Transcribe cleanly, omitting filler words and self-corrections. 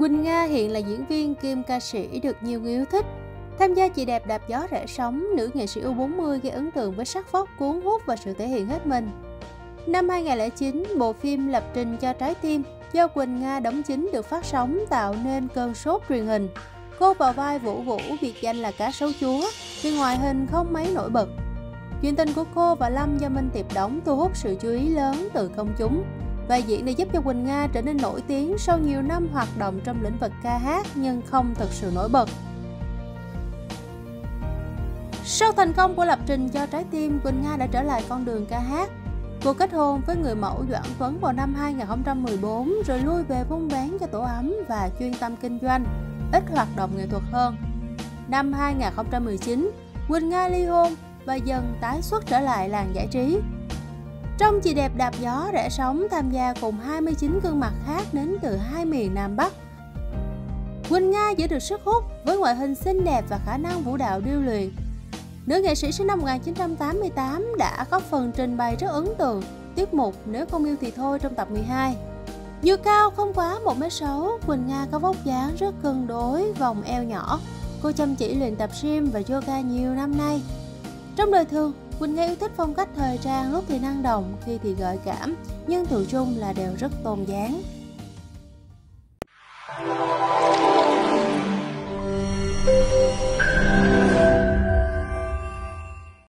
Quỳnh Nga hiện là diễn viên kiêm ca sĩ được nhiều người yêu thích. Tham gia Chị Đẹp Đạp Gió Rẽ Sóng, nữ nghệ sĩ U40 gây ấn tượng với sắc vóc cuốn hút và sự thể hiện hết mình. Năm 2009, bộ phim Lập Trình Cho Trái Tim do Quỳnh Nga đóng chính được phát sóng tạo nên cơn sốt truyền hình. Cô vào vai Vũ Vũ biệt danh là Cá Sấu Chúa vì ngoại hình không mấy nổi bật. Chuyện tình của cô và Lâm do Minh Tiệp đóng thu hút sự chú ý lớn từ công chúng. Vai diễn đã giúp cho Quỳnh Nga trở nên nổi tiếng sau nhiều năm hoạt động trong lĩnh vực ca hát nhưng không thực sự nổi bật. Sau thành công của Lập Trình Cho Trái Tim, Quỳnh Nga đã trở lại con đường ca hát. Cô kết hôn với người mẫu Doãn Vấn vào năm 2014 rồi lui về vun vén cho tổ ấm và chuyên tâm kinh doanh, ít hoạt động nghệ thuật hơn. Năm 2019, Quỳnh Nga ly hôn và dần tái xuất trở lại làng giải trí. Trong Chị Đẹp Đạp Gió Rẽ Sóng tham gia cùng 29 gương mặt khác đến từ hai miền Nam Bắc. Quỳnh Nga giữ được sức hút với ngoại hình xinh đẹp và khả năng vũ đạo điêu luyện. Nữ nghệ sĩ sinh năm 1988 đã có phần trình bày rất ấn tượng tiết mục Nếu Không Yêu Thì Thôi trong tập 12. Dù cao không quá 1m6, Quỳnh Nga có vóc dáng rất cân đối, vòng eo nhỏ. Cô chăm chỉ luyện tập gym và yoga nhiều năm nay. Trong đời thường, Quỳnh Nga yêu thích phong cách thời trang, lúc thì năng động, khi thì gợi cảm, nhưng thường chung là đều rất tôn dáng.